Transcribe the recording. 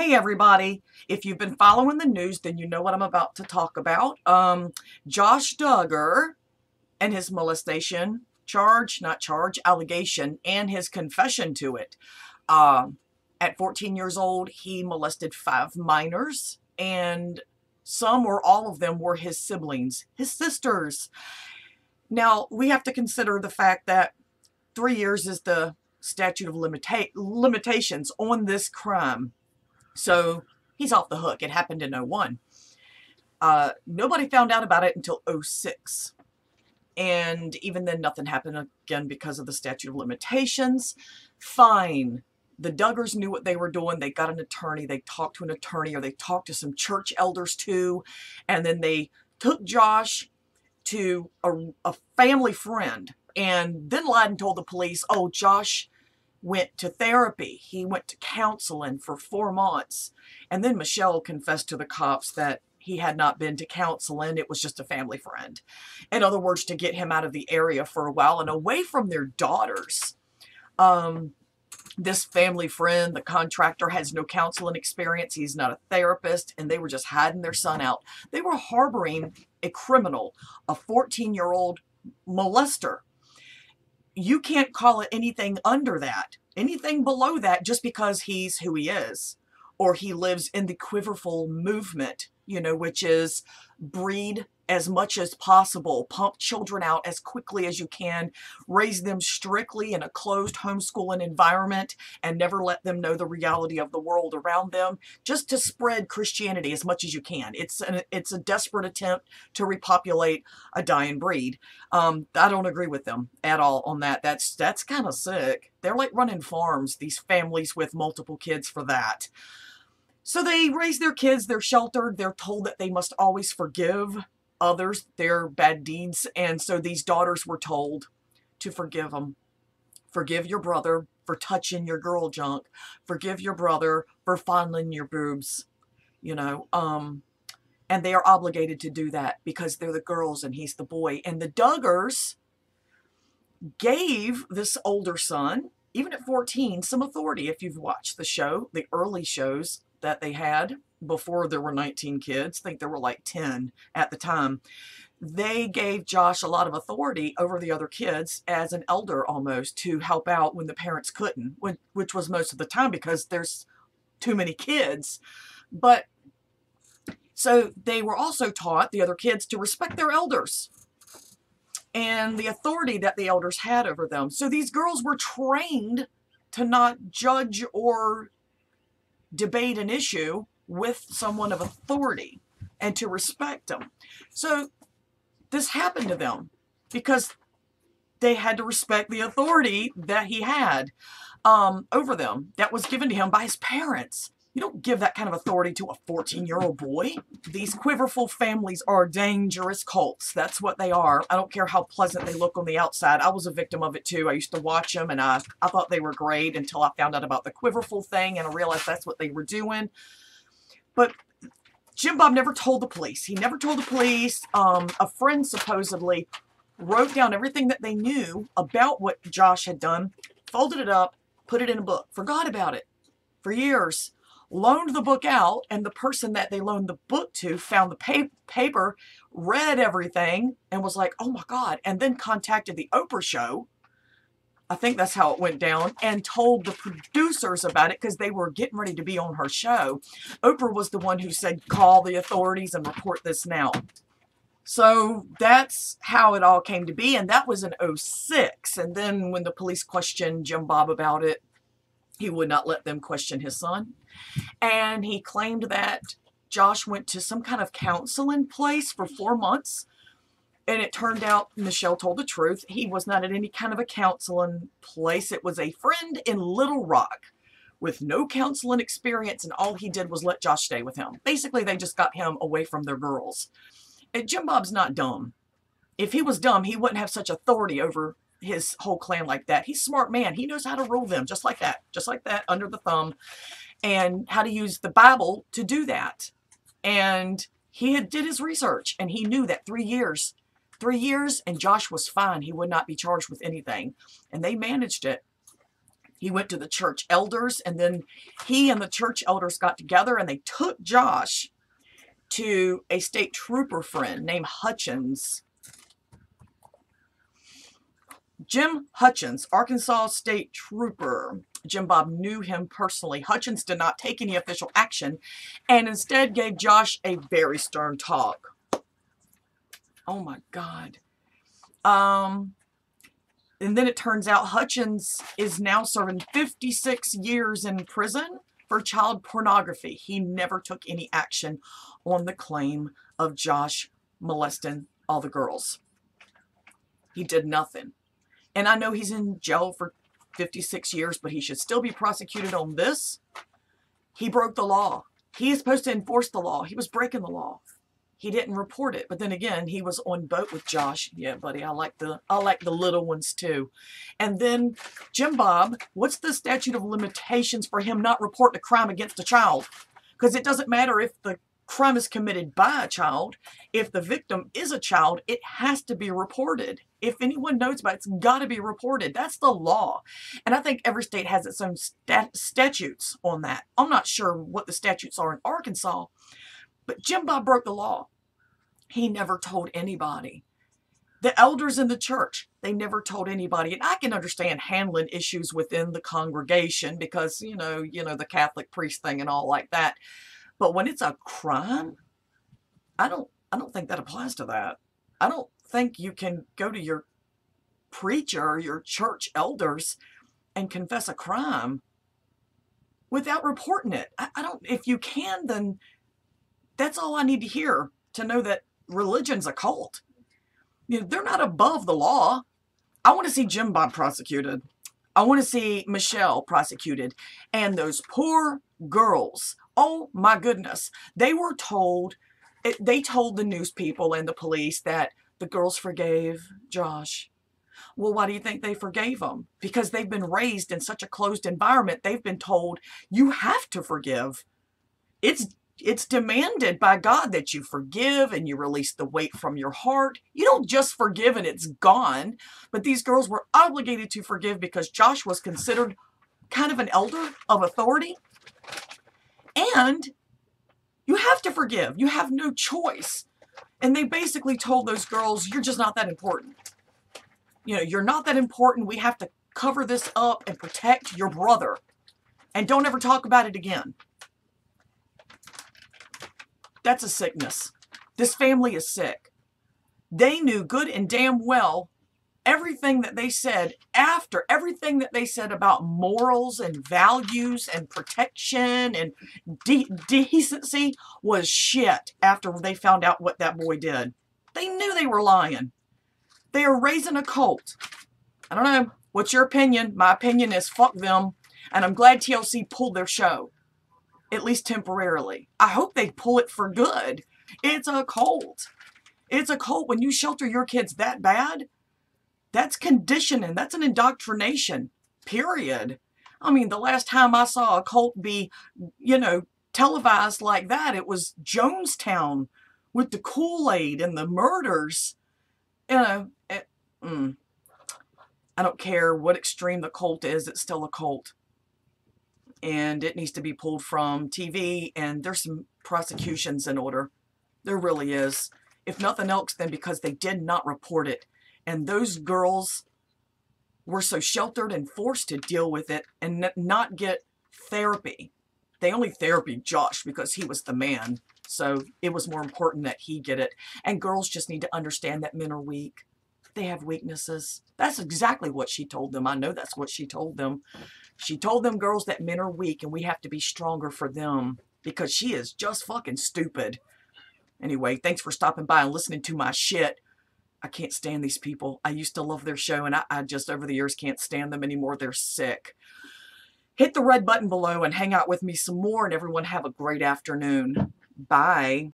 Hey everybody, if you've been following the news, then you know what I'm about to talk about. Josh Duggar and his molestation allegation and his confession to it. At 14 years old, he molested 5 minors, and some or all of them were his siblings, his sisters. Now, we have to consider the fact that 3 years is the statute of limitations on this crime. So he's off the hook. It happened in 2001. Nobody found out about it until 2006. And even then, nothing happened again because of the statute of limitations. Fine. The Duggars knew what they were doing. They got an attorney. They talked to an attorney, or they talked to some church elders too. And then they took Josh to a family friend, and then lied and told the police, oh, Josh went to therapy. He went to counseling for 4 months. And then Michelle confessed to the cops that he had not been to counseling. It was just a family friend. In other words, to get him out of the area for a while and away from their daughters. This family friend, the contractor, has no counseling experience. He's not a therapist, and they were just hiding their son out. They were harboring a criminal, a 14-year-old molester. You can't call it anything under that, anything below that, just because he's who he is, or he lives in the Quiverfull movement, you know, which is breed as much as possible, pump children out as quickly as you can, raise them strictly in a closed homeschooling environment, and never let them know the reality of the world around them, just to spread Christianity as much as you can. It's a desperate attempt to repopulate a dying breed. I don't agree with them at all on that. That's kind of sick. They're like running farms, these families with multiple kids, for that. So they raise their kids, they're sheltered, they're told that they must always forgive others, their bad deeds. And so these daughters were told to forgive them. Forgive your brother for touching your girl junk. Forgive your brother for fondling your boobs, you know. And they are obligated to do that because they're the girls and he's the boy. And the Duggars gave this older son, even at 14, some authority. If you've watched the show, the early shows that they had, before there were 19 kids, I think there were like 10 at the time, they gave Josh a lot of authority over the other kids as an elder, almost, to help out when the parents couldn't, which was most of the time because there's too many kids. But so they were also taught, the other kids, to respect their elders and the authority that the elders had over them. So these girls were trained to not judge or debate an issue with someone of authority and to respect them. So this happened to them because they had to respect the authority that he had over them, that was given to him by his parents. You don't give that kind of authority to a 14-year-old boy. These Quiverfull families are dangerous cults. That's what they are. I don't care how pleasant they look on the outside. I was a victim of it too. I used to watch them, and I thought they were great until I found out about the Quiverfull thing, and I realized that's what they were doing. But Jim Bob never told the police. He never told the police. A friend supposedly wrote down everything that they knew about what Josh had done, folded it up, put it in a book, forgot about it for years, loaned the book out, and the person that they loaned the book to found the paper, read everything, and was like, oh my God, and then contacted the Oprah show. I think that's how it went down, and told the producers about it because they were getting ready to be on her show. Oprah was the one who said, call the authorities and report this now. So that's how it all came to be, and that was in 2006. And then when the police questioned Jim Bob about it, he would not let them question his son. And he claimed that Josh went to some kind of counseling place for 4 months. And it turned out Michelle told the truth. He was not at any kind of a counseling place. It was a friend in Little Rock with no counseling experience, and all he did was let Josh stay with him. Basically, they just got him away from their girls. And Jim Bob's not dumb. If he was dumb, he wouldn't have such authority over his whole clan like that. He's a smart man. He knows how to rule them just like that, under the thumb, and how to use the Bible to do that. And he had did his research, and he knew that 3 years... 3 years and Josh was fine. He would not be charged with anything. And they managed it. He went to the church elders, and then he and the church elders got together and they took Josh to a state trooper friend named Hutchens. Jim Hutchens, Arkansas state trooper. Jim Bob knew him personally. Hutchens did not take any official action and instead gave Josh a very stern talk. Oh my God. And then it turns out Hutchens is now serving 56 years in prison for child pornography. He never took any action on the claim of Josh molesting all the girls. He did nothing. And I know he's in jail for 56 years, but he should still be prosecuted on this. He broke the law. He is supposed to enforce the law. He was breaking the law. He didn't report it. But then again, he was on boat with Josh. Yeah, buddy, I like the little ones too. And then Jim Bob, what's the statute of limitations for him not reporting a crime against a child? Because it doesn't matter if the crime is committed by a child. If the victim is a child, it has to be reported. If anyone knows about it, it's got to be reported. That's the law. And I think every state has its own statutes on that. I'm not sure what the statutes are in Arkansas, but Jim Bob broke the law. He never told anybody. The elders in the church, they never told anybody. And I can understand handling issues within the congregation because, you know, the Catholic priest thing and all like that. But when it's a crime, I don't think that applies to that. I don't think you can go to your preacher or your church elders and confess a crime without reporting it. I don't, if you can, then that's all I need to hear to know that religion's a cult. You know, they're not above the law. I want to see Jim Bob prosecuted. I want to see Michelle prosecuted. And those poor girls, oh my goodness. They were told, they told the news people and the police that the girls forgave Josh. Well, why do you think they forgave him? Because they've been raised in such a closed environment. They've been told, you have to forgive. It's demanded by God that you forgive and you release the weight from your heart. You don't just forgive and it's gone. But these girls were obligated to forgive because Josh was considered kind of an elder of authority. And you have to forgive. You have no choice. And they basically told those girls, you're just not that important. You know, you're not that important. We have to cover this up and protect your brother. And don't ever talk about it again. That's a sickness. This family is sick. They knew good and damn well everything that they said after, everything that they said about morals and values and protection and decency was shit after they found out what that boy did. They knew they were lying. They are raising a cult. I don't know. What's your opinion? My opinion is fuck them. And I'm glad TLC pulled their show. At least temporarily. I hope they pull it for good. It's a cult. It's a cult. When you shelter your kids that bad, that's conditioning. That's an indoctrination. Period. I mean, the last time I saw a cult be, you know, televised like that, it was Jonestown with the Kool-Aid and the murders. You know, I don't care what extreme the cult is. It's still a cult. And it needs to be pulled from TV. And there's some prosecutions in order. There really is. If nothing else, then because they did not report it. And those girls were so sheltered and forced to deal with it and not get therapy. They only therapied Josh because he was the man. So it was more important that he get it. And girls just need to understand that men are weak. They have weaknesses. That's exactly what she told them. I know that's what she told them. She told them girls that men are weak and we have to be stronger for them because she is just fucking stupid. Anyway, thanks for stopping by and listening to my shit. I can't stand these people. I used to love their show and I just over the years can't stand them anymore. They're sick. Hit the red button below and hang out with me some more and everyone have a great afternoon. Bye.